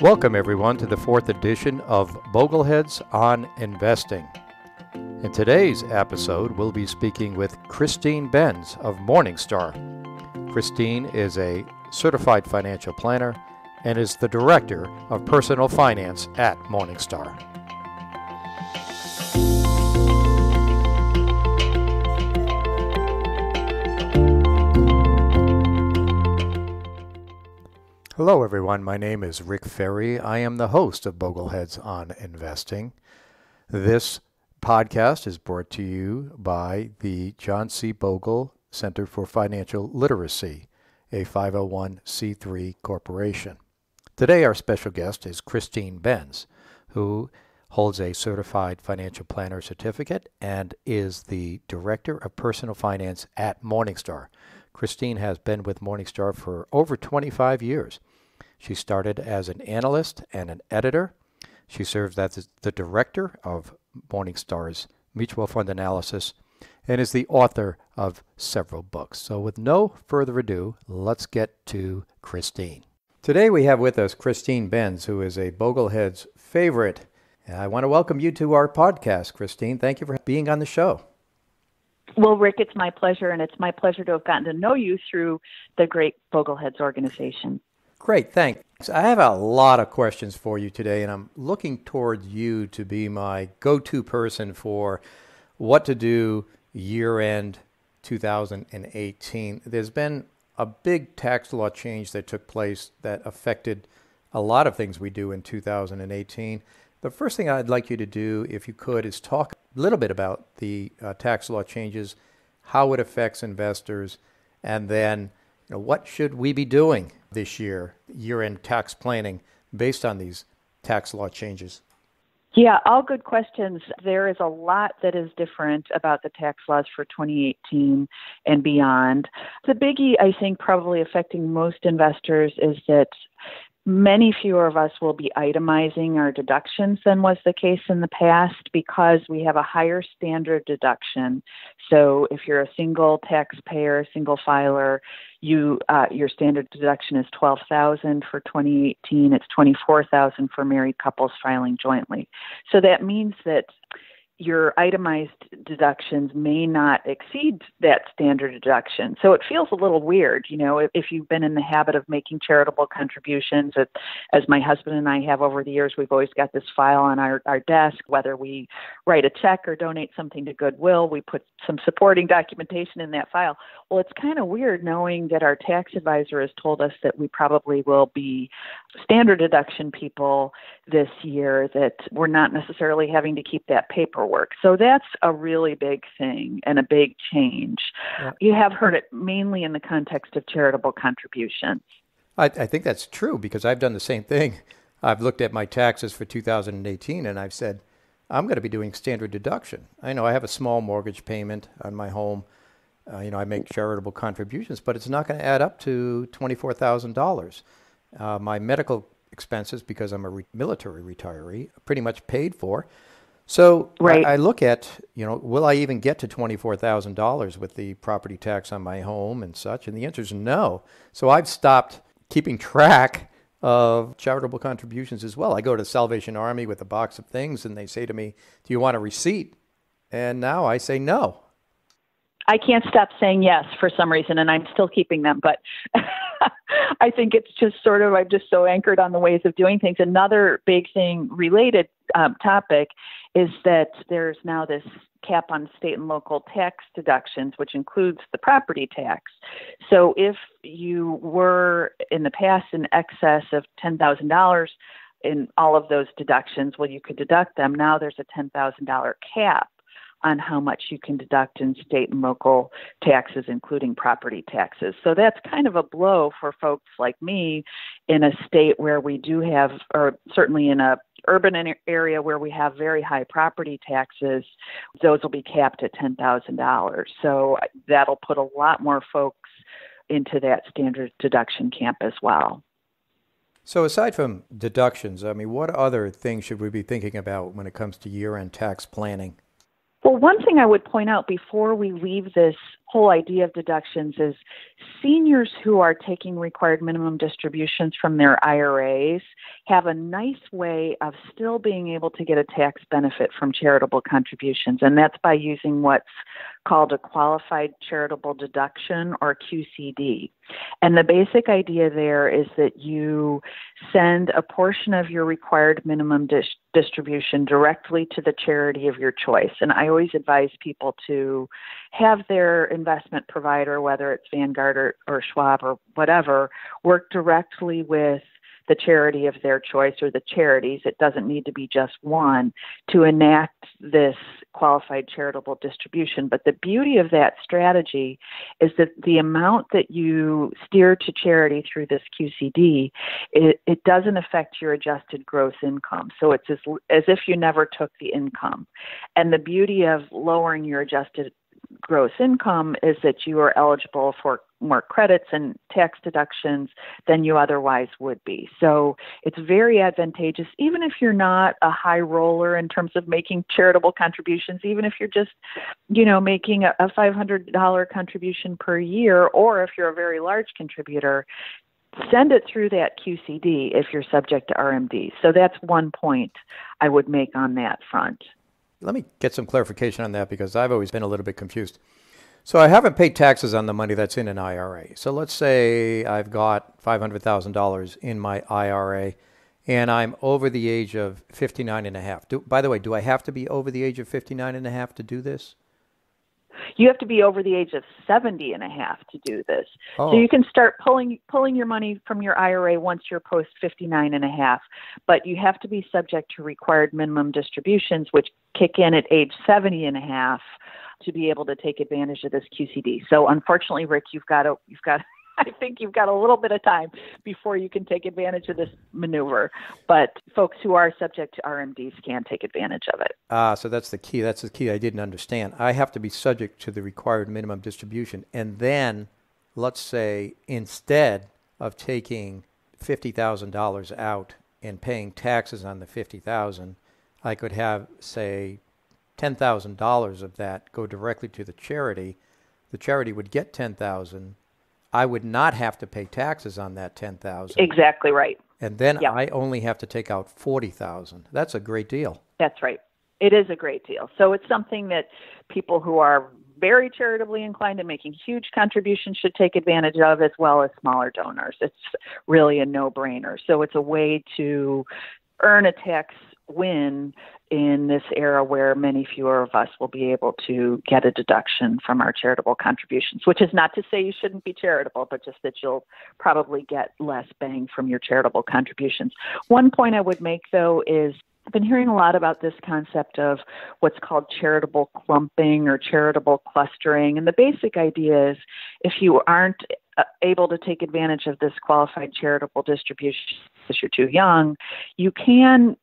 Welcome everyone to the fourth edition of Bogleheads on Investing. In today's episode, we'll be speaking with Christine Benz of Morningstar. Christine is a certified financial planner and is the director of personal finance at Morningstar. Hello everyone, my name is Rick Ferri. I am the host of Bogleheads on Investing. This podcast is brought to you by the John C. Bogle Center for Financial Literacy, a 501c3 corporation. Today our special guest is Christine Benz, who holds a Certified Financial Planner certificate and is the Director of Personal Finance at Morningstar. Christine has been with Morningstar for over 25 years. She started as an analyst and an editor. She serves as the director of Morningstar's mutual fund analysis and is the author of several books. So with no further ado, let's get to Christine. Today we have with us Christine Benz, who is a Boglehead's favorite. And I want to welcome you to our podcast, Christine. Thank you for being on the show. Well, Rick, it's my pleasure, and it's my pleasure to have gotten to know you through the great Bogleheads organization. Great, thanks. I have a lot of questions for you today, and I'm looking toward you to be my go-to person for what to do year-end 2018. There's been a big tax law change that took place that affected a lot of things we do in 2018. The first thing I'd like you to do, if you could, is talk a little bit about the tax law changes, how it affects investors, and then what should we be doing this year, year-end tax planning, based on these tax law changes? Yeah, all good questions. There is a lot that is different about the tax laws for 2018 and beyond. The biggie, I think, probably affecting most investors is that many fewer of us will be itemizing our deductions than was the case in the past because we have a higher standard deduction. So if you're a single taxpayer, single filer, your standard deduction is $12,000 for 2018. It's $24,000 for married couples filing jointly. So that means that your itemized deductions may not exceed that standard deduction. So it feels a little weird, if you've been in the habit of making charitable contributions, as my husband and I have over the years, we've always got this file on our desk, whether we write a check or donate something to Goodwill, we put some supporting documentation in that file. Well, it's kind of weird knowing that our tax advisor has told us that we probably will be standard deduction people this year, that we're not necessarily having to keep that paperwork. So that's a really big thing and a big change. Yeah. You have heard it mainly in the context of charitable contributions. I think that's true because I've done the same thing. I've looked at my taxes for 2018 and I've said, I'm going to be doing standard deduction. I know I have a small mortgage payment on my home. I make charitable contributions, but it's not going to add up to $24,000. My medical expenses, because I'm a military retiree, pretty much paid for. So right. I look at, will I even get to $24,000 with the property tax on my home and such? And the answer is no. So I've stopped keeping track of charitable contributions as well. I go to Salvation Army with a box of things and they say to me, do you want a receipt? And now I say no. I can't stop saying yes for some reason, and I'm still keeping them, but I think it's just I'm just so anchored on the ways of doing things. Another big thing related topic is that there's now this cap on state and local tax deductions, which includes the property tax. So if you were in the past in excess of $10,000 in all of those deductions, well, you could deduct them. Now there's a $10,000 cap on how much you can deduct in state and local taxes, including property taxes. So that's kind of a blow for folks like me in a state where we do have, or certainly in a urban area where we have very high property taxes, those will be capped at $10,000. So that'll put a lot more folks into that standard deduction camp as well. So aside from deductions, what other things should we be thinking about when it comes to year-end tax planning? Well, one thing I would point out before we leave this whole idea of deductions is seniors who are taking required minimum distributions from their IRAs have a nice way of still being able to get a tax benefit from charitable contributions. And that's by using what's called a qualified charitable deduction, or QCD. And the basic idea there is that you send a portion of your required minimum distribution directly to the charity of your choice. And I always advise people to have their investment provider, whether it's Vanguard or Schwab or whatever, work directly with the charity of their choice, or the charities, it doesn't need to be just one, to enact this qualified charitable distribution. But the beauty of that strategy is that the amount that you steer to charity through this QCD, it doesn't affect your adjusted gross income. So it's as if you never took the income. And the beauty of lowering your adjusted gross income is that you are eligible for more credits and tax deductions than you otherwise would be. So it's very advantageous, even if you're not a high roller in terms of making charitable contributions, even if you're just, making a $500 contribution per year, or if you're a very large contributor, send it through that QCD if you're subject to RMD. So that's one point I would make on that front. Let me get some clarification on that, because I've always been a little bit confused. So I haven't paid taxes on the money that's in an IRA. So let's say I've got $500,000 in my IRA and I'm over the age of 59 and a half. By the way, do I have to be over the age of 59 and a half to do this? You have to be over the age of 70 and a half to do this. Oh. So you can start pulling your money from your IRA once you're post 59 and a half, but you have to be subject to required minimum distributions, which kick in at age 70 and a half to be able to take advantage of this QCD. So unfortunately, Rick, I think you've got a little bit of time before you can take advantage of this maneuver. But folks who are subject to RMDs can take advantage of it. So that's the key. That's the key I didn't understand. I have to be subject to the required minimum distribution. And then, let's say, instead of taking $50,000 out and paying taxes on the $50,000, I could have, say, $10,000 of that go directly to the charity. The charity would get $10,000. I would not have to pay taxes on that $10,000. Exactly right. And then yep. I only have to take out $40,000. That's a great deal. That's right. It is a great deal. So it's something that people who are very charitably inclined and making huge contributions should take advantage of, as well as smaller donors. It's really a no-brainer. So it's a way to earn a tax win in this era where many fewer of us will be able to get a deduction from our charitable contributions, which is not to say you shouldn't be charitable, but just that you'll probably get less bang from your charitable contributions. One point I would make, though, is I've been hearing a lot about this concept of what's called charitable clumping or charitable clustering. And the basic idea is if you aren't able to take advantage of this qualified charitable distribution because you're too young, you can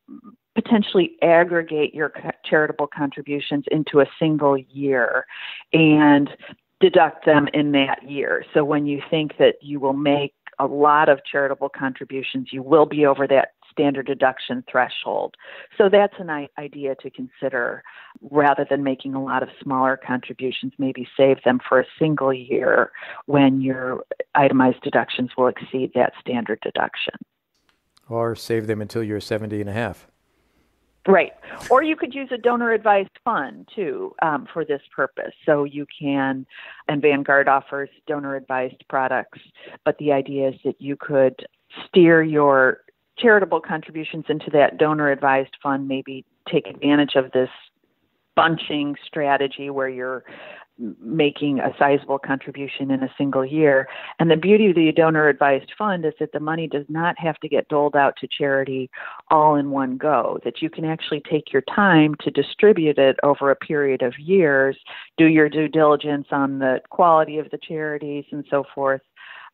potentially aggregate your charitable contributions into a single year and deduct them in that year. So when you think that you will make a lot of charitable contributions, you will be over that standard deduction threshold. So that's an idea to consider, rather than making a lot of smaller contributions, maybe save them for a single year when your itemized deductions will exceed that standard deduction. Or save them until you're 70 and a half. Right. Or you could use a donor-advised fund, too, for this purpose. So you can, and Vanguard offers donor-advised products, but the idea is that you could steer your charitable contributions into that donor-advised fund, maybe take advantage of this bunching strategy where you're making a sizable contribution in a single year. And the beauty of the donor-advised fund is that the money does not have to get doled out to charity all in one go, that you can actually take your time to distribute it over a period of years, do your due diligence on the quality of the charities and so forth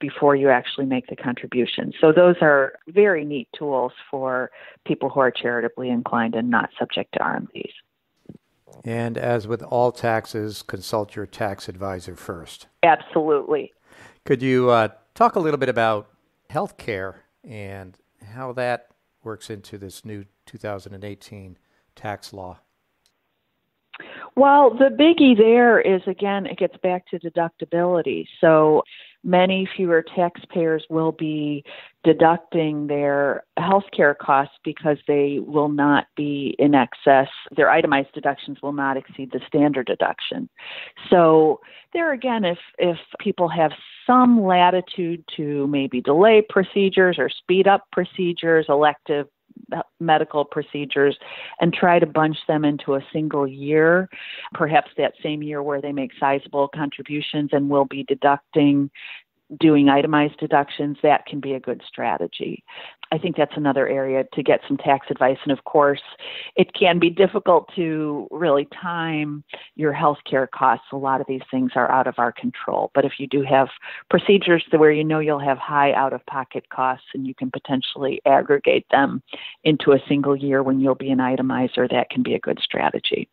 before you actually make the contribution. So those are very neat tools for people who are charitably inclined and not subject to RMDs. And as with all taxes, consult your tax advisor first. Absolutely. Could you talk a little bit about healthcare and how that works into this new 2018 tax law? Well, the biggie there is, again, it gets back to deductibility. So many fewer taxpayers will be deducting their healthcare costs because they will not be in excess. Their itemized deductions will not exceed the standard deduction. So there again, if people have some latitude to maybe delay procedures or speed up procedures, elective medical procedures, and try to bunch them into a single year, perhaps that same year where they make sizable contributions and will be doing itemized deductions, that can be a good strategy. I think that's another area to get some tax advice. And of course, it can be difficult to really time your healthcare costs. A lot of these things are out of our control. But if you do have procedures where you know you'll have high out-of-pocket costs and you can potentially aggregate them into a single year when you'll be an itemizer, that can be a good strategy.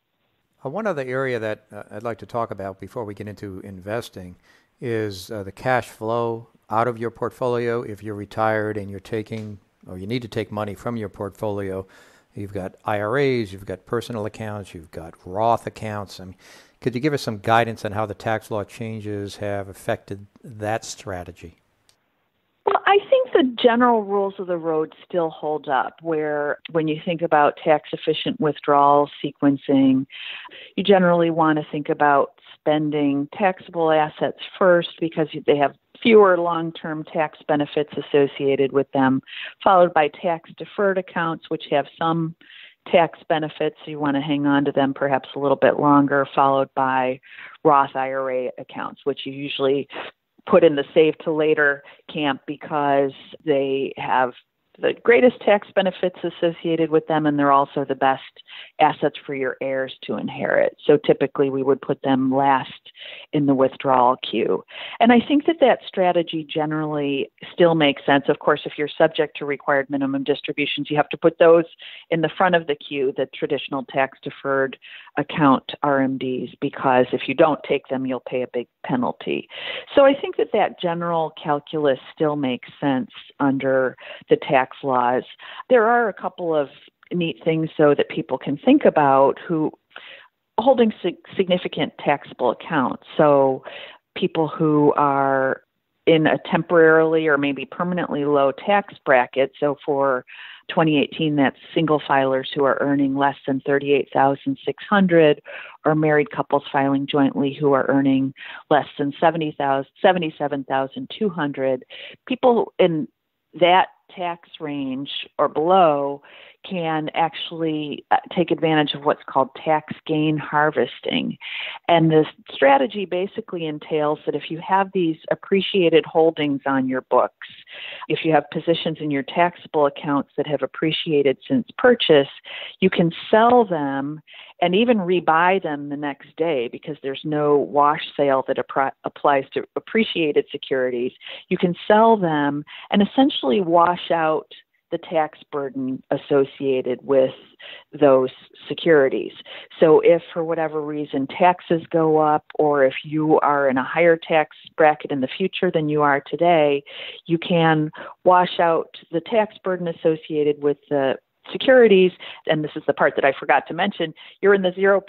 One other area that I'd like to talk about before we get into investing is the cash flow out of your portfolio. If you're retired and you're taking, or you need to take money from your portfolio, you've got IRAs, you've got personal accounts, you've got Roth accounts. I mean, could you give us some guidance on how the tax law changes have affected that strategy? Well, I think the general rules of the road still hold up, where when you think about tax-efficient withdrawal sequencing, you generally want to think about spending taxable assets first because they have fewer long-term tax benefits associated with them, followed by tax-deferred accounts, which have some tax benefits, so you want to hang on to them perhaps a little bit longer, followed by Roth IRA accounts, which you usually put in the save to later camp because they have the greatest tax benefits associated with them, and they're also the best assets for your heirs to inherit. So typically we would put them last in the withdrawal queue. And I think that strategy generally still makes sense. Of course, if you're subject to required minimum distributions, you have to put those in the front of the queue, the traditional tax-deferred account RMDs, because if you don't take them, you'll pay a big penalty. So I think that general calculus still makes sense under the tax laws. There are a couple of neat things, though, that people can think about who holding significant taxable accounts. So people who are in a temporarily or maybe permanently low tax bracket. So for 2018, that's single filers who are earning less than $38,600, or married couples filing jointly who are earning less than $77,200. People in that tax range or below can actually take advantage of what's called tax gain harvesting. And this strategy basically entails that if you have these appreciated holdings on your books, if you have positions in your taxable accounts that have appreciated since purchase, you can sell them and even rebuy them the next day because there's no wash sale that applies to appreciated securities. You can sell them and essentially wash out the tax burden associated with those securities. So if for whatever reason taxes go up, or if you are in a higher tax bracket in the future than you are today, you can wash out the tax burden associated with the securities, and this is the part that I forgot to mention, you're in the 0%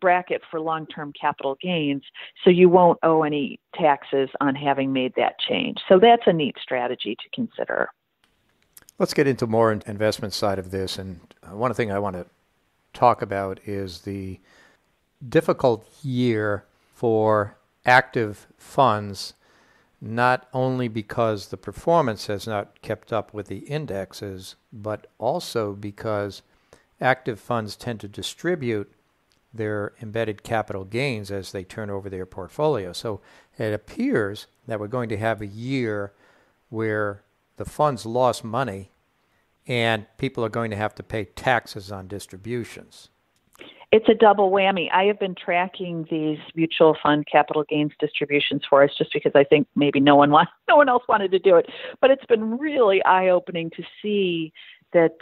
bracket for long-term capital gains, so you won't owe any taxes on having made that change. So that's a neat strategy to consider. Let's get into more investment side of this, and one thing I want to talk about is the difficult year for active funds, not only because the performance has not kept up with the indexes, but also because active funds tend to distribute their embedded capital gains as they turn over their portfolio. So it appears that we're going to have a year where the funds lost money, and people are going to have to pay taxes on distributions. It's a double whammy. I have been tracking these mutual fund capital gains distributions for us just because I think maybe no one else wanted to do it. But it's been really eye-opening to see that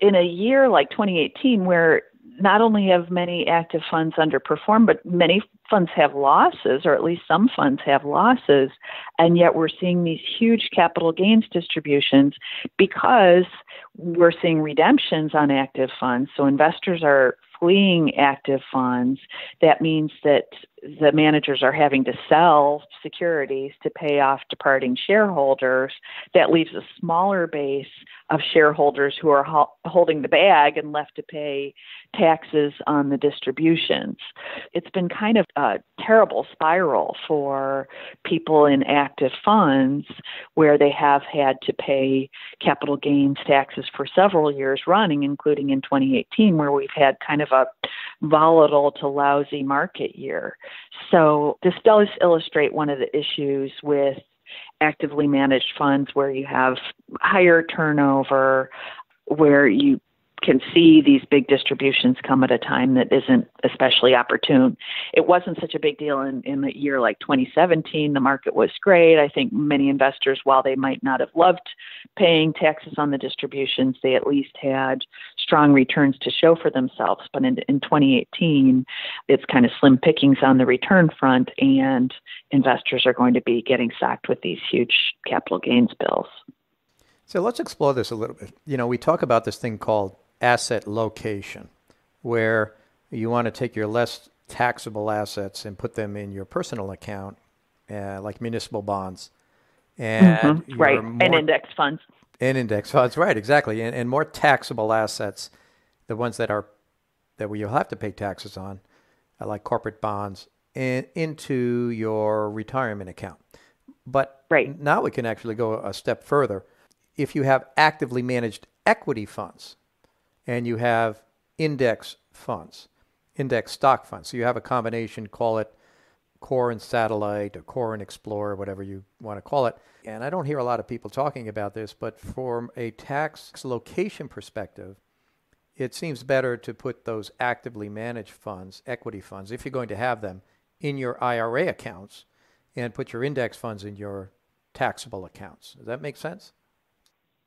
in a year like 2018 where not only have many active funds underperformed, but many funds have losses, or at least some funds have losses, and yet we're seeing these huge capital gains distributions because we're seeing redemptions on active funds. So investors are fleeing active funds, that means that the managers are having to sell securities to pay off departing shareholders. That leaves a smaller base of shareholders who are holding the bag and left to pay taxes on the distributions. It's been kind of a terrible spiral for people in active funds where they have had to pay capital gains taxes for several years running, including in 2018, where we've had kind of a volatile to lousy market year. So this does illustrate one of the issues with actively managed funds where you have higher turnover, where you can see these big distributions come at a time that isn't especially opportune. It wasn't such a big deal in a year like 2017. The market was great. I think many investors, while they might not have loved paying taxes on the distributions, they at least had strong returns to show for themselves. But in 2018, it's kind of slim pickings on the return front, and investors are going to be getting socked with these huge capital gains bills. So let's explore this a little bit. You know, we talk about this thing called asset location, where you want to take your less taxable assets and put them in your personal account, like municipal bonds. And right, and index funds. And index funds, right, exactly. And more taxable assets, the ones that you'll have to pay taxes on, like corporate bonds, and into your retirement account. But now we can actually go a step further. If you have actively managed equity funds, and you have index funds, index stock funds. So you have a combination, call it core and satellite or core and explorer, whatever you want to call it. And I don't hear a lot of people talking about this, but from a tax location perspective, it seems better to put those actively managed funds, equity funds, if you're going to have them, in your IRA accounts and put your index funds in your taxable accounts. Does that make sense?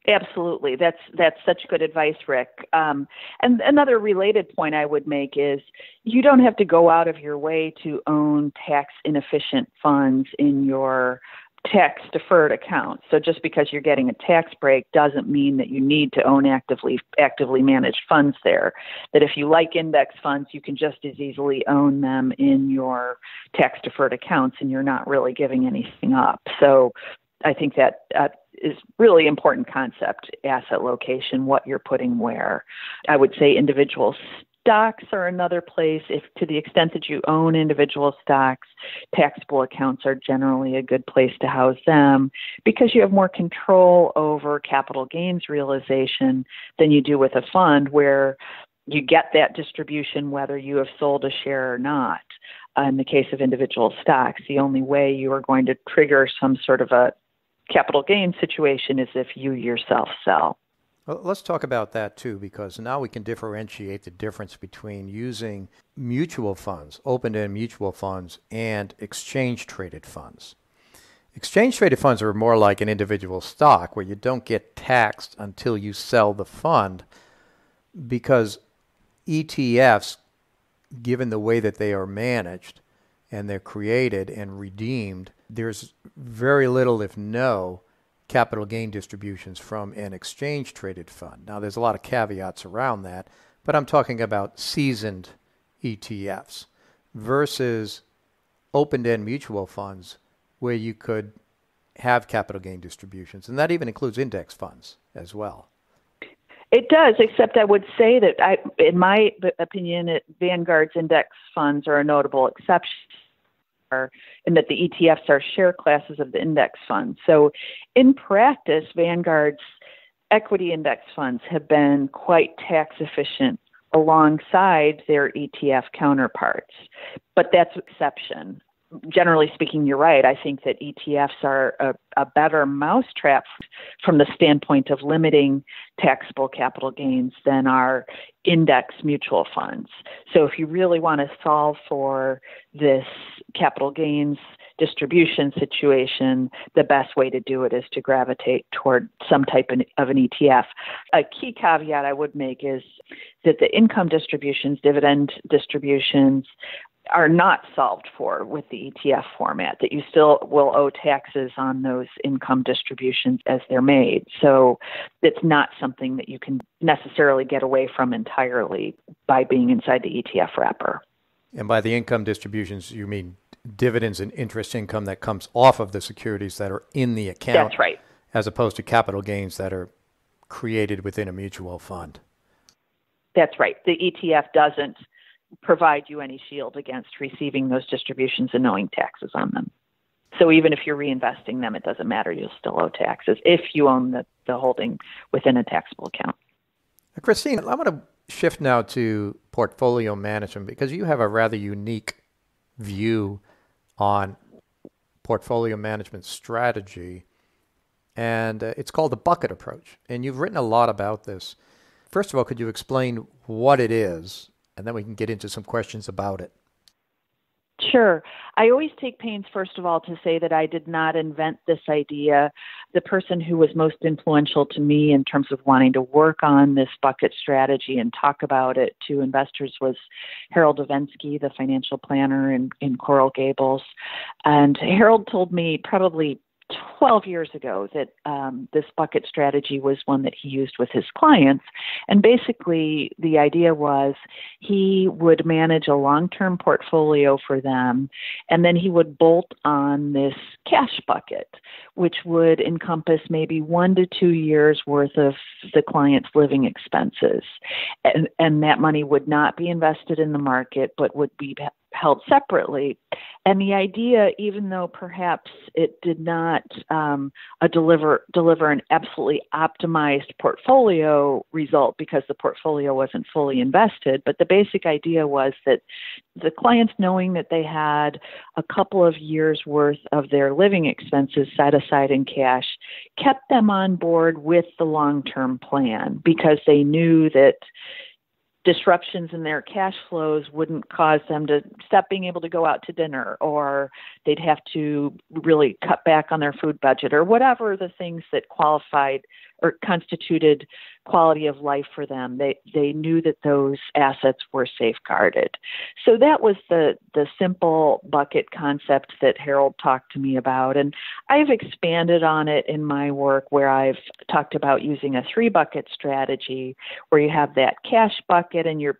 Absolutely. That's such good advice, Rick. And another related point I would make is you don't have to go out of your way to own tax inefficient funds in your tax deferred account. So just because you're getting a tax break doesn't mean that you need to own actively managed funds there. That if you like index funds, you can just as easily own them in your tax deferred accounts, and you're not really giving anything up. So I think that is really important concept, asset location, what you're putting where. I would say individual stocks are another place. If to the extent that you own individual stocks, taxable accounts are generally a good place to house them because you have more control over capital gains realization than you do with a fund where you get that distribution whether you have sold a share or not. In the case of individual stocks, the only way you are going to trigger some sort of a capital gain situation is if you yourself sell. Well, let's talk about that too, because now we can differentiate the difference between using mutual funds, open-end mutual funds, and exchange-traded funds. Exchange-traded funds are more like an individual stock where you don't get taxed until you sell the fund, because ETFs, given the way that they are managed and they're created and redeemed, there's very little, if no, capital gain distributions from an exchange-traded fund. Now, there's a lot of caveats around that, but I'm talking about seasoned ETFs versus open-end mutual funds where you could have capital gain distributions. And that even includes index funds as well. It does, except I would say that, in my opinion, Vanguard's index funds are a notable exception, and that the ETFs are share classes of the index funds. So in practice, Vanguard's equity index funds have been quite tax efficient alongside their ETF counterparts, but that's an exception. Generally speaking, you're right. I think that ETFs are a better mousetrap from the standpoint of limiting taxable capital gains than are index mutual funds. So if you really want to solve for this capital gains distribution situation, the best way to do it is to gravitate toward some type of an ETF. A key caveat I would make is that the income distributions, dividend distributions, are not solved for with the ETF format, that you still will owe taxes on those income distributions as they're made. So it's not something that you can necessarily get away from entirely by being inside the ETF wrapper. And by the income distributions, you mean dividends and interest income that comes off of the securities that are in the account. That's right. As opposed to capital gains that are created within a mutual fund. That's right. The ETF doesn't provide you any shield against receiving those distributions and owing taxes on them. So even if you're reinvesting them, it doesn't matter. You'll still owe taxes if you own the holding within a taxable account. Christine, I want to shift now to portfolio management, because you have a rather unique view on portfolio management strategy, and it's called the bucket approach. And you've written a lot about this. First of all, could you explain what it is? And then we can get into some questions about it. Sure. I always take pains, first of all, to say that I did not invent this idea. The person who was most influential to me in terms of wanting to work on this bucket strategy and talk about it to investors was Harold Evensky, the financial planner in Coral Gables. And Harold told me probably 12 years ago that this bucket strategy was one that he used with his clients. And basically the idea was he would manage a long-term portfolio for them, and then he would bolt on this cash bucket, which would encompass maybe 1 to 2 years worth of the client's living expenses. And that money would not be invested in the market, but would be held separately. And the idea, even though perhaps it did not deliver an absolutely optimized portfolio result because the portfolio wasn't fully invested, but the basic idea was that the clients, knowing that they had a couple of years worth of their living expenses set aside in cash, kept them on board with the long-term plan, because they knew that disruptions in their cash flows wouldn't cause them to stop being able to go out to dinner, or they'd have to really cut back on their food budget, or whatever the things that qualified or constituted quality of life for them. They knew that those assets were safeguarded. So that was the simple bucket concept that Harold talked to me about. And I've expanded on it in my work, where I've talked about using a 3-bucket strategy, where you have that cash bucket, and you're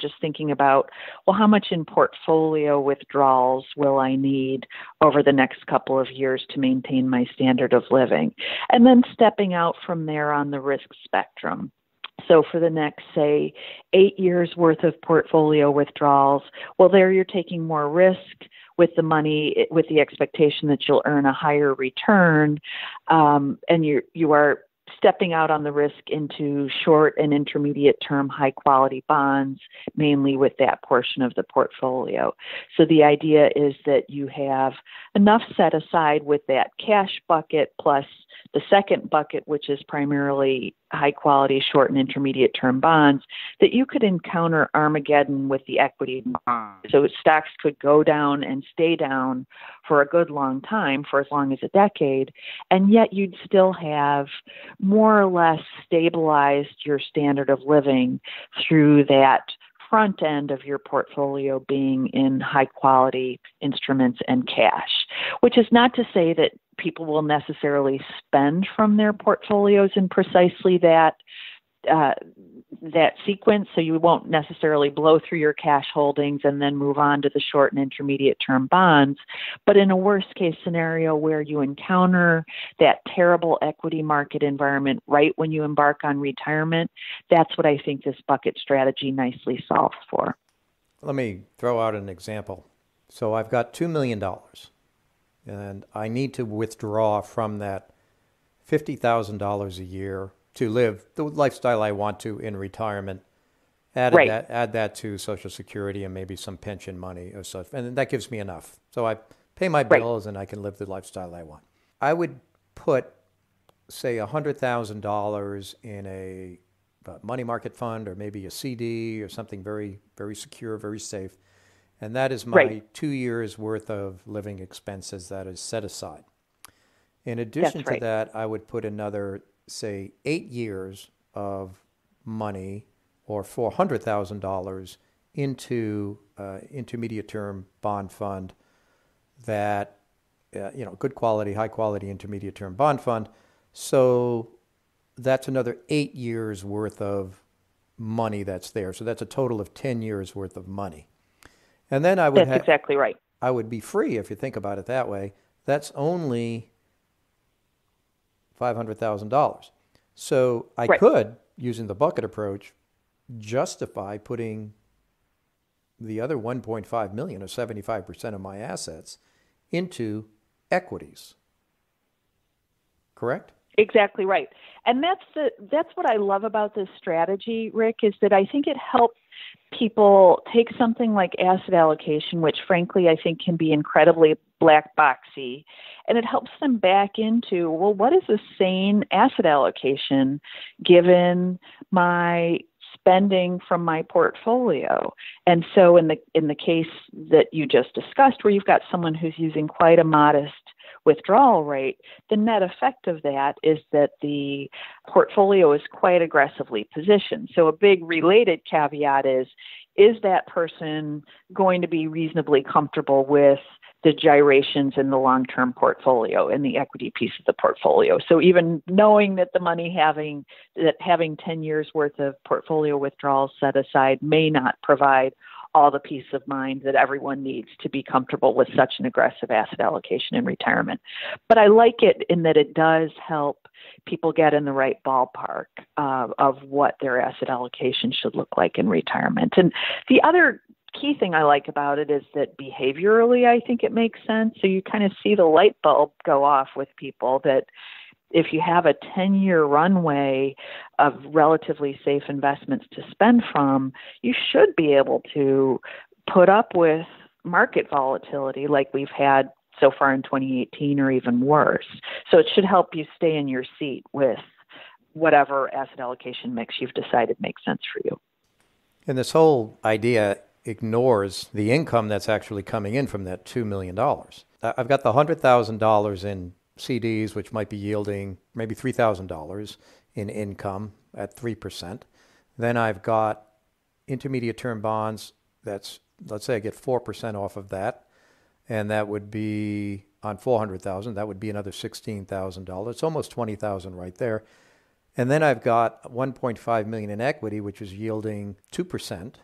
just thinking about, well, how much in portfolio withdrawals will I need over the next couple of years to maintain my standard of living? And then stepping out from there on the risk spectrum. So for the next, say, 8 years worth of portfolio withdrawals, well, there you're taking more risk with the money, with the expectation that you'll earn a higher return, and you are stepping out on the risk into short and intermediate term high quality bonds, mainly with that portion of the portfolio. So the idea is that you have enough set aside with that cash bucket plus the second bucket, which is primarily high quality short and intermediate term bonds, that you could encounter Armageddon with the equity market. So stocks could go down and stay down for a good long time, for as long as a decade, and yet you'd still have more or less stabilized your standard of living through that front end of your portfolio being in high quality instruments and cash, which is not to say that people will necessarily spend from their portfolios in precisely that sequence. So you won't necessarily blow through your cash holdings and then move on to the short and intermediate term bonds. But in a worst case scenario where you encounter that terrible equity market environment right when you embark on retirement, that's what I think this bucket strategy nicely solves for. Let me throw out an example. So I've got $2 million and I need to withdraw from that $50,000 a year to live the lifestyle I want to in retirement. Add that to Social Security and maybe some pension money or such, and that gives me enough. So I pay my bills and I can live the lifestyle I want. I would put, say, $100,000 in a money market fund or maybe a CD or something very, very secure, very safe. And that is my 2 years worth of living expenses that is set aside. In addition to that, I would put another, say, 8 years of money or $400,000 into intermediate term bond fund that, you know, good quality, high quality intermediate term bond fund. So that's another 8 years worth of money that's there. So that's a total of 10 years worth of money. And then I would have, exactly right, I would be free, if you think about it that way. That's only $500,000. So I could, using the bucket approach, justify putting the other 1.5 million or 75% of my assets into equities. Correct? Exactly right. And that's what I love about this strategy, Rick, is that I think it helps people take something like asset allocation, which frankly I think can be incredibly black boxy, and it helps them back into, well, what is a sane asset allocation given my spending from my portfolio? And so in the case that you just discussed, where you've got someone who's using quite a modest withdrawal rate, the net effect of that is that the portfolio is quite aggressively positioned. So a big related caveat is that person going to be reasonably comfortable with the gyrations in the long-term portfolio and the equity piece of the portfolio? So even knowing that the money having 10 years worth of portfolio withdrawals set aside may not provide all the peace of mind that everyone needs to be comfortable with such an aggressive asset allocation in retirement. But I like it in that it does help people get in the right ballpark of what their asset allocation should look like in retirement. And the other key thing I like about it is that behaviorally, I think it makes sense. So you kind of see the light bulb go off with people that if you have a 10-year runway of relatively safe investments to spend from, you should be able to put up with market volatility like we've had so far in 2018 or even worse. So it should help you stay in your seat with whatever asset allocation mix you've decided makes sense for you. And this whole idea ignores the income that's actually coming in from that $2 million. I've got the $100,000 in CDs, which might be yielding maybe $3,000 in income at 3%. Then I've got intermediate term bonds. That's, let's say I get 4% off of that. And that would be on $400,000. That would be another $16,000. It's almost $20,000 right there. And then I've got 1.5 million in equity, which is yielding 2%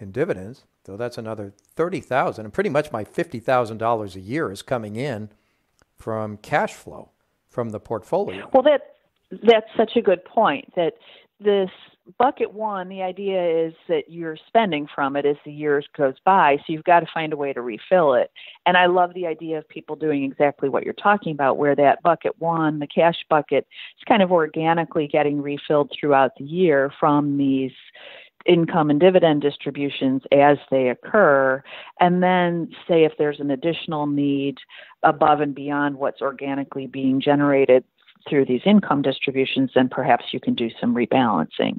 in dividends. So that's another $30,000. And pretty much my $50,000 a year is coming in from cash flow from the portfolio. Well, that's such a good point, that this bucket one, the idea is that you're spending from it as the years goes by, so you've got to find a way to refill it. And I love the idea of people doing exactly what you're talking about, where that bucket one, the cash bucket, is kind of organically getting refilled throughout the year from these income and dividend distributions as they occur. And then say if there's an additional need above and beyond what's organically being generated through these income distributions, then perhaps you can do some rebalancing.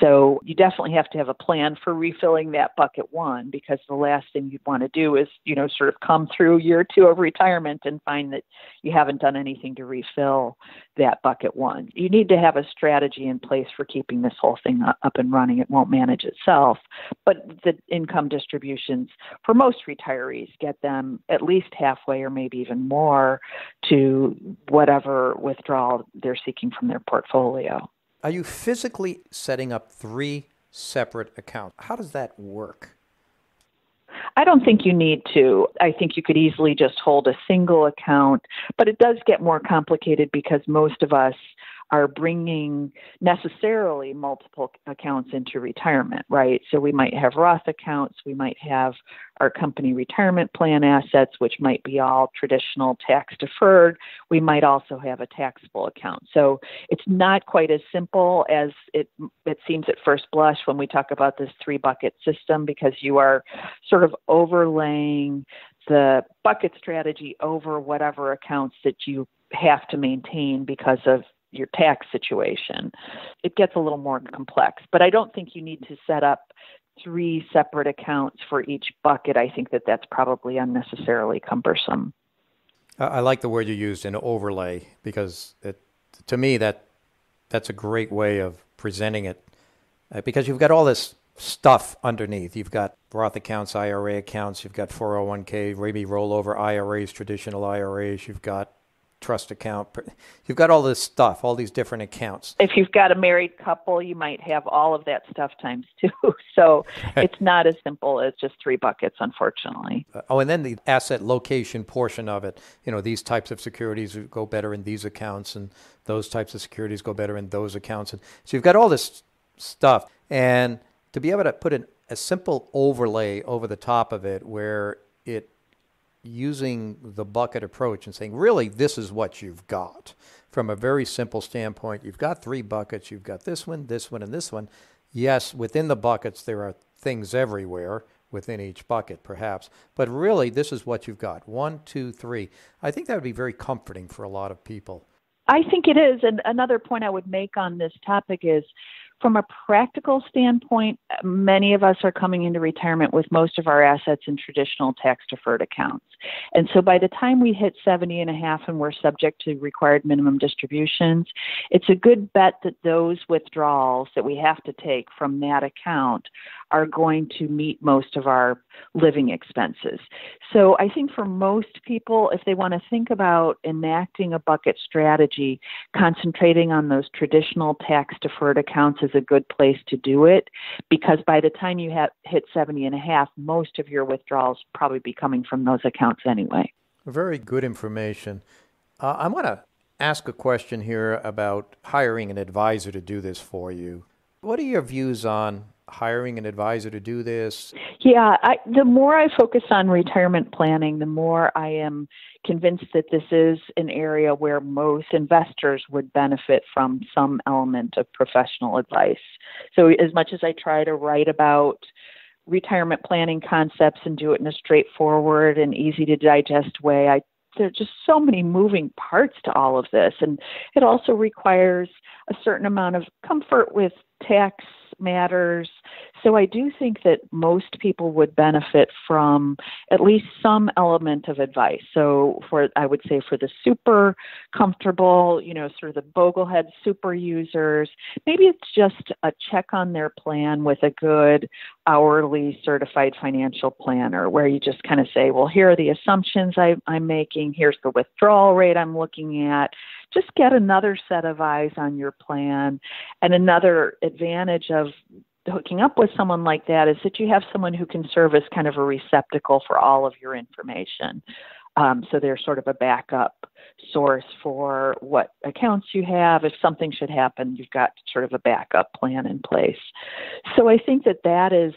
So you definitely have to have a plan for refilling that bucket one, because the last thing you'd want to do is, you know, sort of come through year two of retirement and find that you haven't done anything to refill that bucket one. You need to have a strategy in place for keeping this whole thing up and running. It won't manage itself, but the income distributions for most retirees get them at least halfway or maybe even more to whatever withdrawal they're seeking from their portfolio. Are you physically setting up three separate accounts? How does that work? I don't think you need to. I think you could easily just hold a single account, but it does get more complicated because most of us are bringing necessarily multiple accounts into retirement, right? So we might have Roth accounts, we might have our company retirement plan assets, which might be all traditional tax deferred. We might also have a taxable account. So it's not quite as simple as it seems at first blush when we talk about this three bucket system, because you are sort of overlaying the bucket strategy over whatever accounts that you have to maintain because of your tax situation. It gets a little more complex, but I don't think you need to set up three separate accounts for each bucket. I think that that's probably unnecessarily cumbersome. I like the word you used, an overlay, because to me that's a great way of presenting it, because you've got all this stuff underneath. You've got Roth accounts, IRA accounts, you've got 401k, maybe rollover IRAs, traditional IRAs, you've got trust account. You've got all this stuff, all these different accounts. If you've got a married couple, you might have all of that stuff times two. So it's not as simple as just three buckets, unfortunately. Oh, and then the asset location portion of it. You know, these types of securities go better in these accounts, and those types of securities go better in those accounts. And so you've got all this stuff. And to be able to put a simple overlay over the top of it where it using the bucket approach and saying, really, this is what you've got. From a very simple standpoint, you've got three buckets. You've got this one, and this one. Yes, within the buckets, there are things everywhere within each bucket, perhaps. But really, this is what you've got. 1, 2, 3. I think that would be very comforting for a lot of people. I think it is. And another point I would make on this topic is, from a practical standpoint, many of us are coming into retirement with most of our assets in traditional tax-deferred accounts. And so by the time we hit 70 and a half and we're subject to required minimum distributions, it's a good bet that those withdrawals that we have to take from that account are going to meet most of our living expenses. So I think for most people, if they want to think about enacting a bucket strategy, concentrating on those traditional tax-deferred accounts is a good place to do it, because by the time you hit 70 and a half, most of your withdrawals probably be coming from those accounts anyway. Very good information. I want to ask a question here about hiring an advisor to do this for you. What are your views on hiring an advisor to do this? Yeah, the more I focus on retirement planning, the more I am convinced that this is an area where most investors would benefit from some element of professional advice. So as much as I try to write about retirement planning concepts and do it in a straightforward and easy to digest way, there are just so many moving parts to all of this. And it also requires a certain amount of comfort with tax matters. So I do think that most people would benefit from at least some element of advice. So I would say for the super comfortable, sort of the Boglehead super users, maybe it's just a check on their plan with a good hourly certified financial planner where you just kind of say, well, here are the assumptions I'm making. Here's the withdrawal rate I'm looking at. Just get another set of eyes on your plan. And another advantage of hooking up with someone like that is that you have someone who can serve as kind of a receptacle for all of your information. So they're sort of a backup source for what accounts you have. If something should happen, you've got sort of a backup plan in place. So I think that is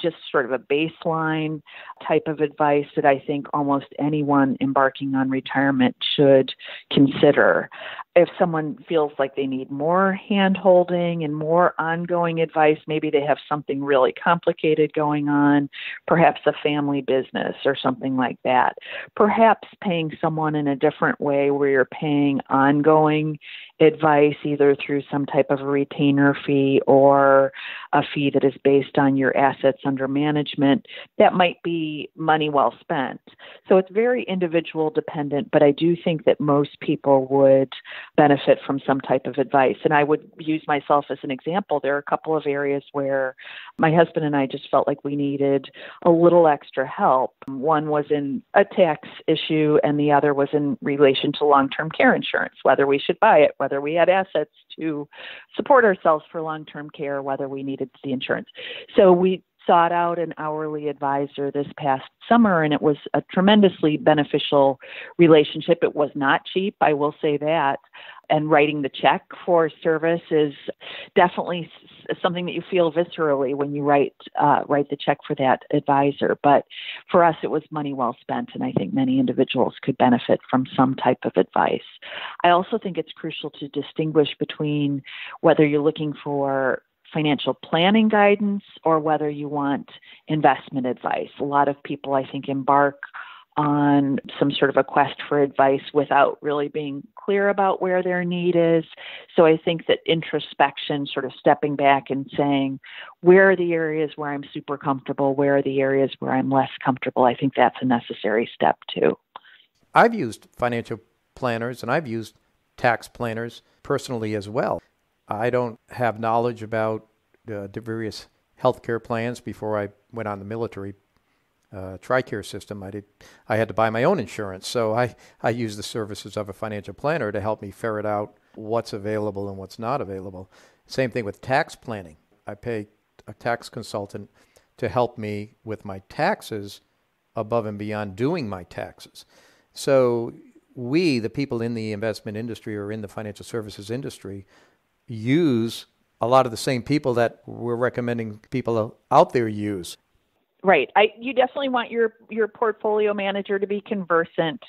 just sort of a baseline type of advice that I think almost anyone embarking on retirement should consider. If someone feels like they need more hand-holding and more ongoing advice, maybe they have something really complicated going on, perhaps a family business or something like that. Perhaps paying someone in a different way where you're paying ongoing advice, either through some type of a retainer fee or a fee that is based on your assets under management, that might be money well spent. So it's very individual dependent, but I do think that most people would benefit from some type of advice. And I would use myself as an example. There are a couple of areas where my husband and I just felt like we needed a little extra help. One was in a tax issue, and the other was in relation to long-term care insurance, whether we should buy it, whether we had assets to support ourselves for long-term care, whether we needed the insurance. So we sought out an hourly advisor this past summer, and it was a tremendously beneficial relationship. It was not cheap, I will say that. And writing the check for service is definitely something that you feel viscerally when you write the check for that advisor. But for us, it was money well spent, and I think many individuals could benefit from some type of advice. I also think it's crucial to distinguish between whether you're looking for financial planning guidance or whether you want investment advice. A lot of people, I think, embark on some sort of a quest for advice without really being clear about where their need is. So I think that introspection, sort of stepping back and saying, where are the areas where I'm super comfortable? Where are the areas where I'm less comfortable? I think that's a necessary step too. I've used financial planners, and I've used tax planners personally as well. I don't have knowledge about the various healthcare plans before I went on the military TRICARE system. I had to buy my own insurance, so I used the services of a financial planner to help me ferret out what's available and what's not available. Same thing with tax planning. I pay a tax consultant to help me with my taxes above and beyond doing my taxes. So we, the people in the investment industry or in the financial services industry, use a lot of the same people that we're recommending people out there use. Right. You definitely want your portfolio manager to be conversant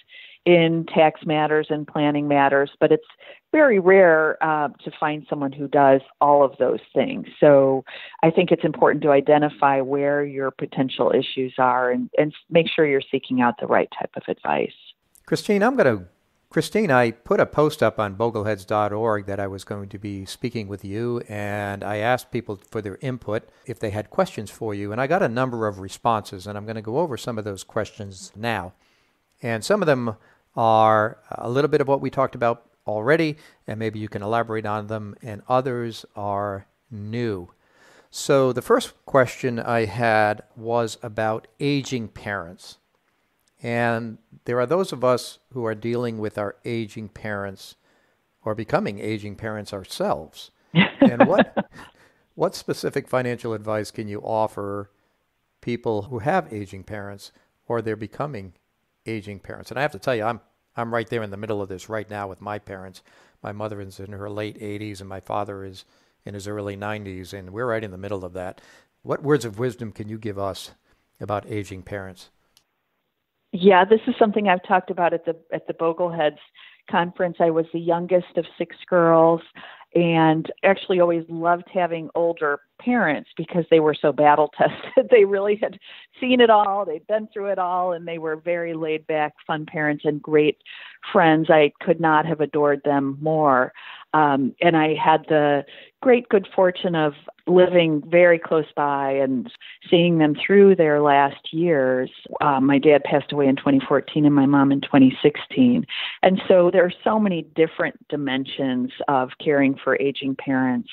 in tax matters and planning matters, but it's very rare to find someone who does all of those things. So I think it's important to identify where your potential issues are and make sure you're seeking out the right type of advice. Christine, I put a post up on Bogleheads.org that I was going to be speaking with you, and I asked people for their input if they had questions for you, and I got a number of responses, and I'm going to go over some of those questions now. And some of them are a little bit of what we talked about already, and maybe you can elaborate on them, and others are new. So the first question I had was about aging parents. And there are those of us who are dealing with our aging parents or becoming aging parents ourselves. And what specific financial advice can you offer people who have aging parents or they're becoming aging parents? And I have to tell you, I'm right there in the middle of this right now with my parents. My mother is in her late 80s and my father is in his early 90s, and we're right in the middle of that. What words of wisdom can you give us about aging parents? Yeah, this is something I've talked about at the Bogleheads conference. I was the youngest of 6 girls and actually always loved having older parents because they were so battle tested. They really had seen it all. They'd been through it all, and they were very laid back, fun parents and great friends. I could not have adored them more. And I had the great good fortune of living very close by and seeing them through their last years. My dad passed away in 2014 and my mom in 2016. And so there are so many different dimensions of caring for aging parents.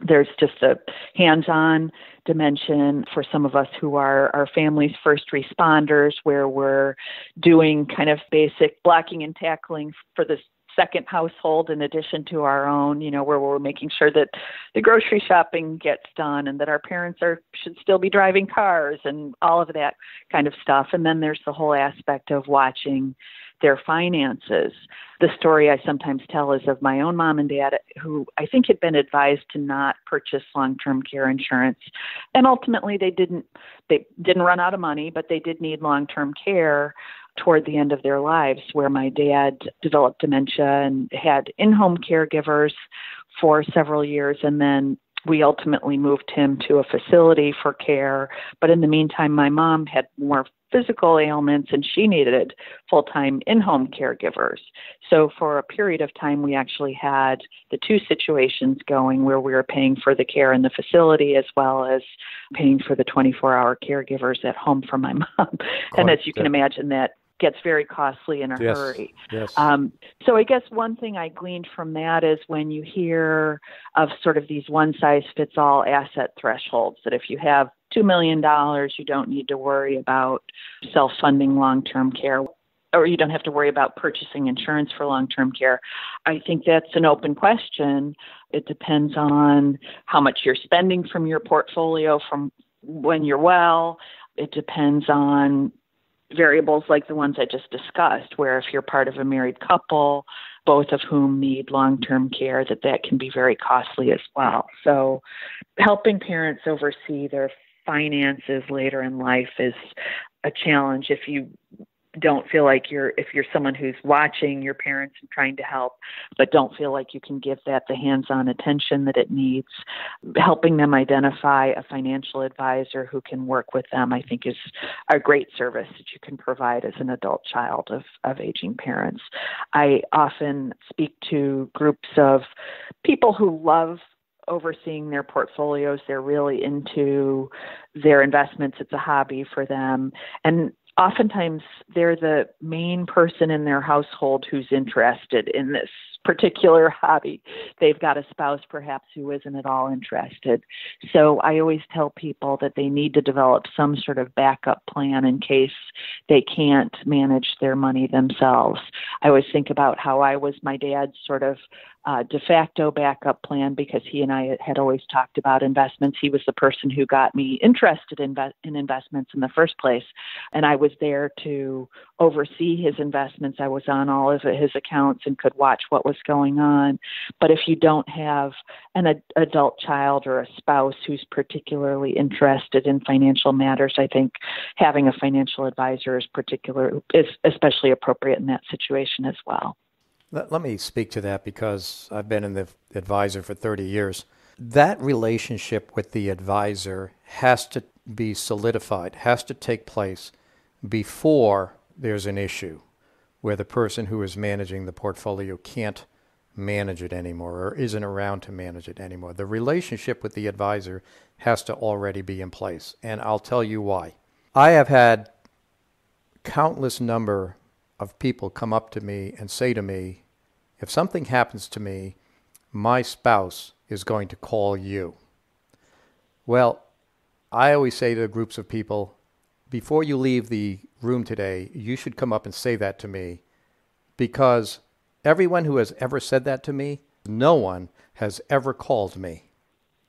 There's just a hands-on dimension for some of us who are our family's first responders, where we're doing kind of basic blocking and tackling for this second household in addition to our own, where we're making sure that the grocery shopping gets done and that our parents should still be driving cars and all of that kind of stuff. And then there's the whole aspect of watching their finances. The story I sometimes tell is of my own mom and dad, who I think had been advised to not purchase long-term care insurance. And ultimately they didn't run out of money, but they did need long-term care toward the end of their lives, where my dad developed dementia and had in-home caregivers for several years. And then we ultimately moved him to a facility for care. But in the meantime, my mom had more physical ailments and she needed full-time in-home caregivers. So for a period of time, we actually had the 2 situations going, where we were paying for the care in the facility as well as paying for the 24-hour caregivers at home for my mom. And as you can imagine, that gets very costly in a hurry. Yes. So I guess one thing I gleaned from that is when you hear of sort of these one-size-fits-all asset thresholds, that if you have $2 million, you don't need to worry about self-funding long-term care, or you don't have to worry about purchasing insurance for long-term care. I think that's an open question. It depends on how much you're spending from your portfolio from when you're well. It depends on variables like the ones I just discussed, where if you're part of a married couple, both of whom need long-term care, that can be very costly as well. So helping parents oversee their finances later in life is a challenge if you don't feel like if you're someone who's watching your parents and trying to help, but don't feel like you can give that the hands-on attention that it needs. Helping them identify a financial advisor who can work with them, I think, is a great service that you can provide as an adult child of aging parents. I often speak to groups of people who love overseeing their portfolios. They're really into their investments. It's a hobby for them. And oftentimes they're the main person in their household who's interested in this particular hobby. They've got a spouse perhaps who isn't at all interested. So I always tell people that they need to develop some sort of backup plan in case they can't manage their money themselves. I always think about how I was my dad's sort of de facto backup plan, because he and I had always talked about investments. He was the person who got me interested in investments in the first place, and I was there to oversee his investments. I was on all of his accounts and could watch what was going on. But if you don't have an adult child or a spouse who's particularly interested in financial matters, I think having a financial advisor is especially appropriate in that situation as well. Let me speak to that, because I've been an advisor for 30 years. That relationship with the advisor has to be solidified, has to take place before there's an issue where the person who is managing the portfolio can't manage it anymore or isn't around to manage it anymore. The relationship with the advisor has to already be in place, and I'll tell you why. I have had countless number of people come up to me and say to me, if something happens to me, my spouse is going to call you. Well, I always say to groups of people, before you leave the room today, you should come up and say that to me, because everyone who has ever said that to me, no one has ever called me.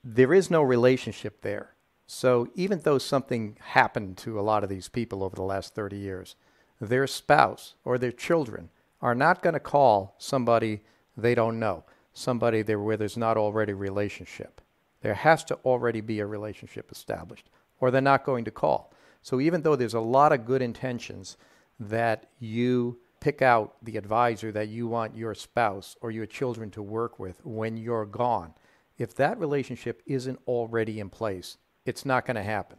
There is no relationship there. So even though something happened to a lot of these people over the last 30 years, their spouse or their children are not going to call somebody they don't know, somebody there where there's not already a relationship. There has to already be a relationship established, or they're not going to call. So even though there's a lot of good intentions that you pick out the advisor that you want your spouse or your children to work with when you're gone, if that relationship isn't already in place, it's not going to happen.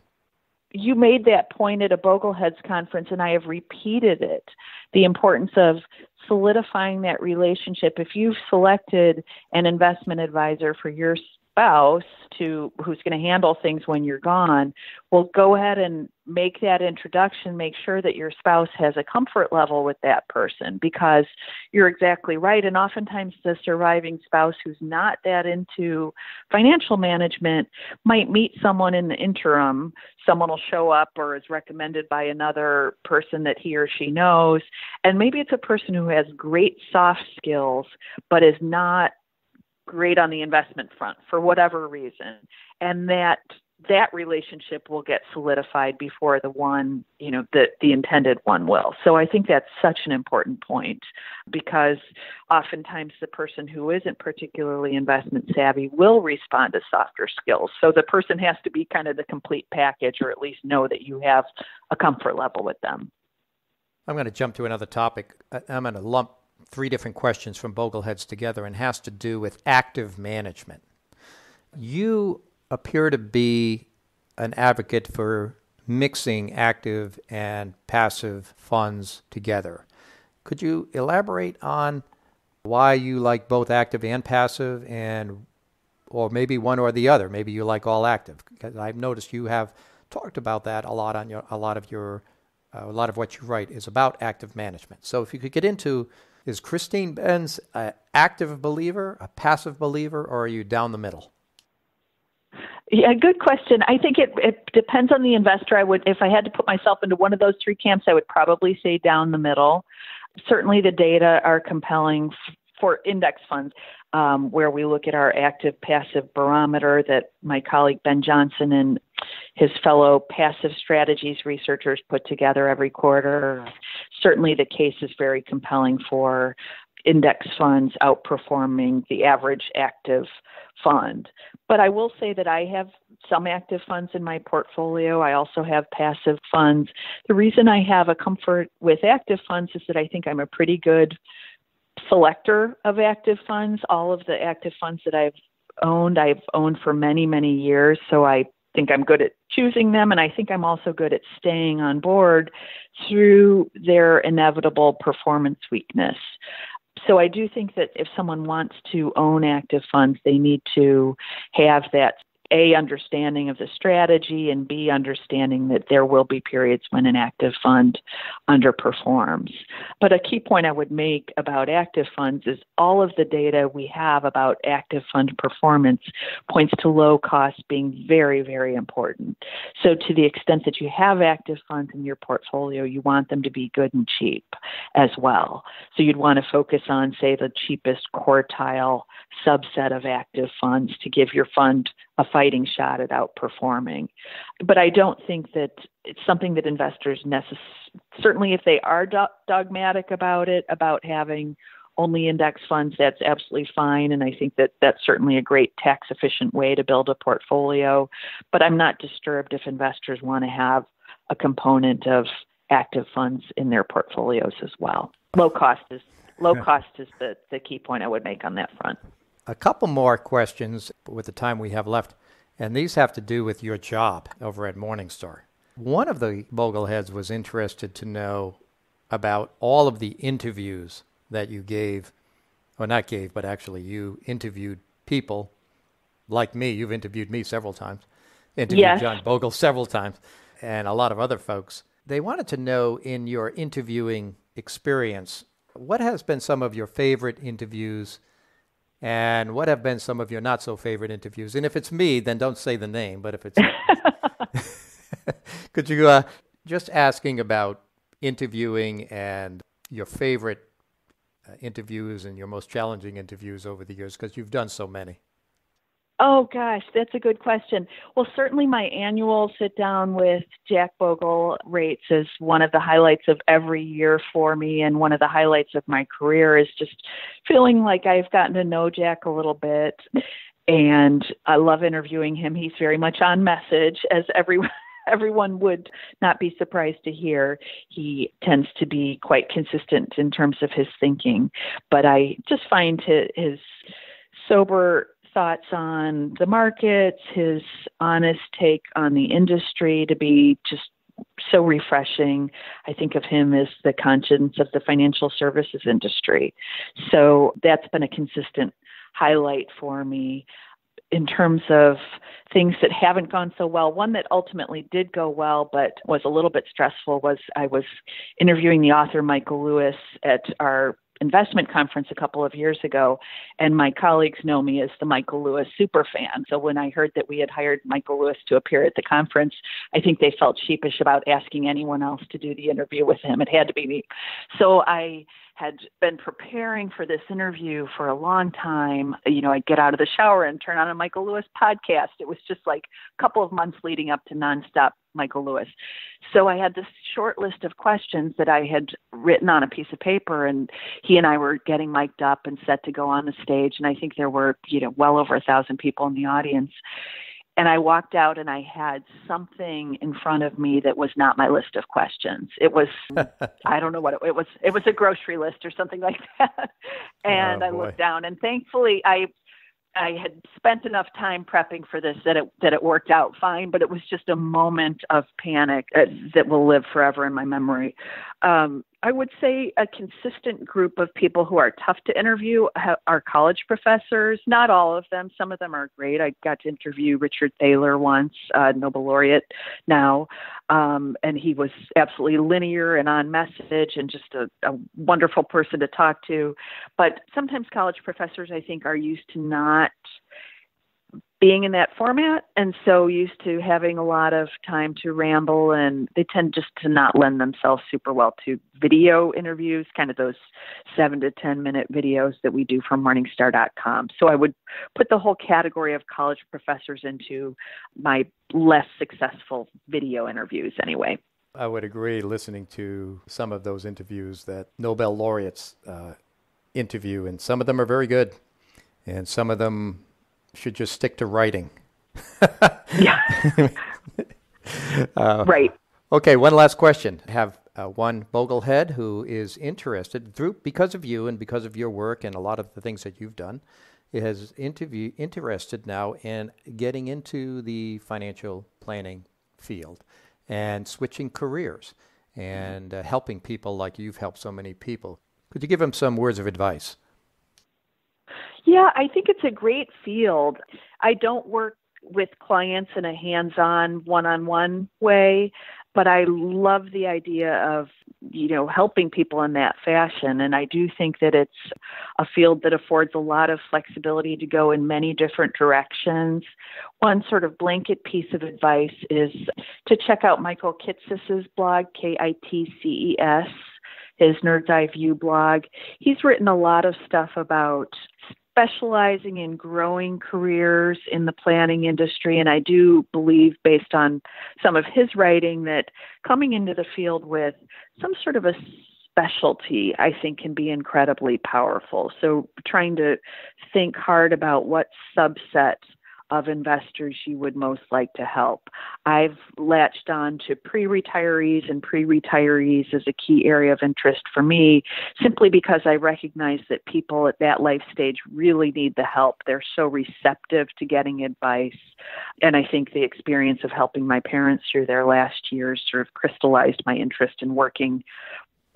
You made that point at a Bogleheads conference, and I have repeated it, the importance of solidifying that relationship. If you've selected an investment advisor for your spouse who's going to handle things when you're gone, well, go ahead and make that introduction. Make sure that your spouse has a comfort level with that person, because you're exactly right. And oftentimes the surviving spouse who's not that into financial management might meet someone in the interim. Someone will show up or is recommended by another person that he or she knows. And maybe it's a person who has great soft skills, but is not great on the investment front for whatever reason. And that relationship will get solidified before the one, the intended one will. So I think that's such an important point, because oftentimes the person who isn't particularly investment savvy will respond to softer skills. So the person has to be kind of the complete package, or at least know that you have a comfort level with them. I'm going to jump to another topic. I'm going to lump three different questions from Bogleheads together, and has to do with active management. You appear to be an advocate for mixing active and passive funds together. Could you elaborate on why you like both active and passive, and or maybe one or the other? Maybe you like all active, because I've noticed you have talked about that a lot on a lot of what you write is about active management. So if you could get into, is Christine Benz an active believer, a passive believer, or are you down the middle? Yeah, good question. I think it depends on the investor. If I had to put myself into one of those three camps, I would probably say down the middle. Certainly the data are compelling for index funds, where we look at our active-passive barometer that my colleague Ben Johnson and his fellow passive strategies researchers put together every quarter. Certainly the case is very compelling for index funds outperforming the average active fund. But I will say that I have some active funds in my portfolio. I also have passive funds. The reason I have a comfort with active funds is that I think I'm a pretty good selector of active funds. All of the active funds that I've owned for many, many years. So I think I'm good at choosing them, and I think I'm also good at staying on board through their inevitable performance weakness. So I do think that if someone wants to own active funds, they need to have that A, understanding of the strategy, and B, understanding that there will be periods when an active fund underperforms. But a key point I would make about active funds is all of the data we have about active fund performance points to low cost being very, very important. So to the extent that you have active funds in your portfolio, you want them to be good and cheap as well. So you'd want to focus on, say, the cheapest quartile subset of active funds to give your fund a fighting shot at outperforming. But I don't think that it's something that investors certainly if they are dogmatic about it, about having only index funds, that's absolutely fine. And I think that that's certainly a great tax efficient way to build a portfolio. But I'm not disturbed if investors want to have a component of active funds in their portfolios as well. Low cost is the key point I would make on that front. A couple more questions with the time we have left, and these have to do with your job over at Morningstar. One of the Bogleheads was interested to know about all of the interviews that you gave, or not gave, but actually you interviewed people like me. You've interviewed me several times, John Bogle several times, and a lot of other folks. They wanted to know, in your interviewing experience, what has been some of your favorite interviews and what have been some of your not so favorite interviews? And if it's me, then don't say the name, but if it's could you just asking about interviewing and your favorite interviews and your most challenging interviews over the years, because you've done so many. Oh, gosh, that's a good question. Well, certainly my annual sit down with Jack Bogle Rates is one of the highlights of every year for me. And one of the highlights of my career is just feeling like I've gotten to know Jack a little bit. And I love interviewing him. He's very much on message, as everyone would not be surprised to hear. He tends to be quite consistent in terms of his thinking. But I just find his sober thoughts on the markets, his honest take on the industry to be just so refreshing. I think of him as the conscience of the financial services industry. So that's been a consistent highlight for me. In terms of things that haven't gone so well, one that ultimately did go well but was a little bit stressful was I was interviewing the author Michael Lewis at our investment conference a couple of years ago, and my colleagues know me as the Michael Lewis superfan. So when I heard that we had hired Michael Lewis to appear at the conference, I think they felt sheepish about asking anyone else to do the interview with him. It had to be me. So I had been preparing for this interview for a long time. You know, I'd get out of the shower and turn on a Michael Lewis podcast. It was just like a couple of months leading up to nonstop Michael Lewis. So I had this short list of questions that I had written on a piece of paper, and he and I were getting mic'd up and set to go on the stage. And I think there were, well over 1,000 people in the audience. And I walked out and I had something in front of me that was not my list of questions. It was, I don't know what it was. It was a grocery list or something like that. And I looked down, and thankfully I had spent enough time prepping for this that it worked out fine, but it was just a moment of panic that will live forever in my memory. I would say a consistent group of people who are tough to interview are college professors. Not all of them. Some of them are great. I got to interview Richard Thaler once, Nobel laureate now, and he was absolutely linear and on message and just a wonderful person to talk to. But sometimes college professors, I think, are used to not being in that format, and so used to having a lot of time to ramble, and they tend just to not lend themselves super well to video interviews, kind of those 7 to 10 minute videos that we do from Morningstar.com. So I would put the whole category of college professors into my less successful video interviews anyway. I would agree, listening to some of those interviews that Nobel laureates interview, and some of them are very good, and some of them should just stick to writing. Yeah. Right. Okay, one last question. I have one Boglehead who is interested, because of you and because of your work and a lot of the things that you've done, is interested now in getting into the financial planning field and switching careers and helping people like you've helped so many people. Could you give him some words of advice? Yeah, I think it's a great field. I don't work with clients in a hands-on, one-on-one way. But I love the idea of, you know, helping people in that fashion. And I do think that it's a field that affords a lot of flexibility to go in many different directions. One sort of blanket piece of advice is to check out Michael Kitsis' blog, Kitces, his Nerd's Eye View blog. He's written a lot of stuff about specializing in growing careers in the planning industry. And I do believe, based on some of his writing, that coming into the field with some sort of a specialty, I think, can be incredibly powerful. So trying to think hard about what subset of investors you would most like to help. I've latched on to pre-retirees and pre-retirees as a key area of interest for me, simply because I recognize that people at that life stage really need the help. They're so receptive to getting advice. And I think the experience of helping my parents through their last years sort of crystallized my interest in working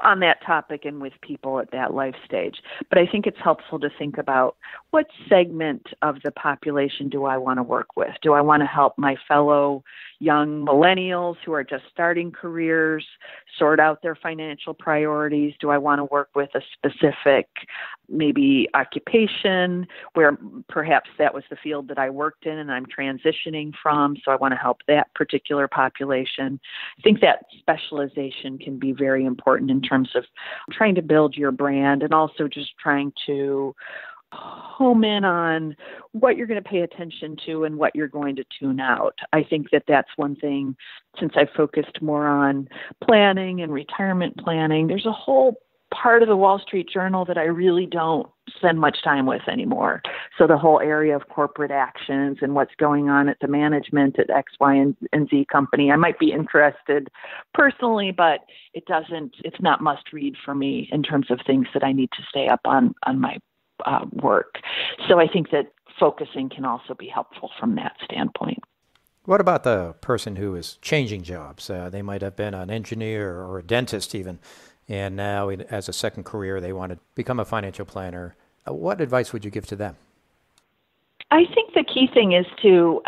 on that topic and with people at that life stage. But I think it's helpful to think about, what segment of the population do I want to work with? Do I want to help my fellow young millennials who are just starting careers sort out their financial priorities? Do I want to work with a specific, maybe, occupation where perhaps that was the field that I worked in and I'm transitioning from, so I want to help that particular population? I think that specialization can be very important in terms of trying to build your brand and also just trying to home in on what you're going to pay attention to and what you're going to tune out. I think that that's one thing, since I've focused more on planning and retirement planning, there's a whole part of the Wall Street Journal that I really don't spend much time with anymore. So the whole area of corporate actions and what's going on at the management at X, Y, and Z company, I might be interested personally, but it's not must read for me in terms of things that I need to stay up on my work. So I think that focusing can also be helpful from that standpoint. What about the person who is changing jobs? They might have been an engineer or a dentist even, and now as a second career, they want to become a financial planner. What advice would you give to them? I think the key thing is to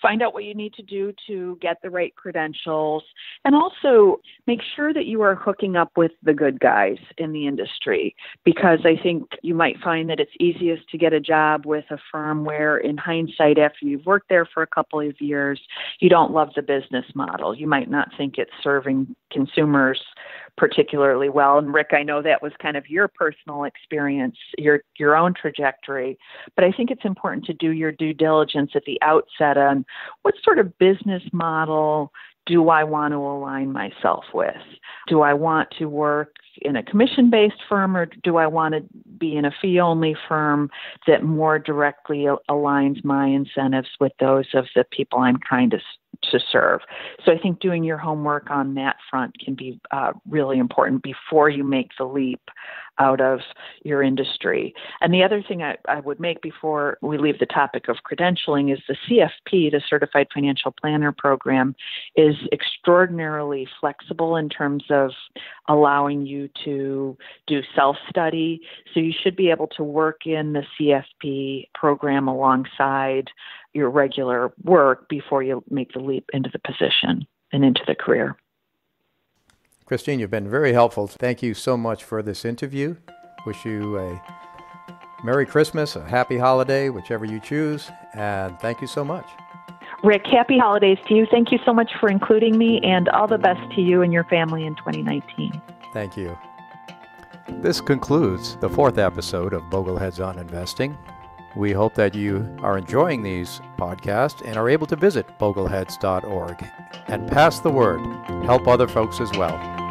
find out what you need to do to get the right credentials, and also make sure that you are hooking up with the good guys in the industry, because I think you might find that it's easiest to get a job with a firm where, in hindsight, after you've worked there for a couple of years, you don't love the business model. You might not think it's serving consumers particularly well. And Rick, I know that was kind of your personal experience, your own trajectory, but I think it's important to do your due diligence at the outset on what sort of business model do I want to align myself with? Do I want to work in a commission-based firm, or do I want to be in a fee-only firm that more directly aligns my incentives with those of the people I'm trying to serve? So I think doing your homework on that front can be really important before you make the leap out of your industry. And the other thing I would make before we leave the topic of credentialing is the CFP, the Certified Financial Planner program, is extraordinarily flexible in terms of allowing you to do self-study. So you should be able to work in the CFP program alongside your regular work before you make the leap into the position and into the career. Christine, you've been very helpful. Thank you so much for this interview. Wish you a Merry Christmas, a happy holiday, whichever you choose, and thank you so much. Rick, happy holidays to you. Thank you so much for including me, and all the best to you and your family in 2019. Thank you. This concludes the fourth episode of Bogleheads on Investing. We hope that you are enjoying these podcasts and are able to visit Bogleheads.org and pass the word. Help other folks as well.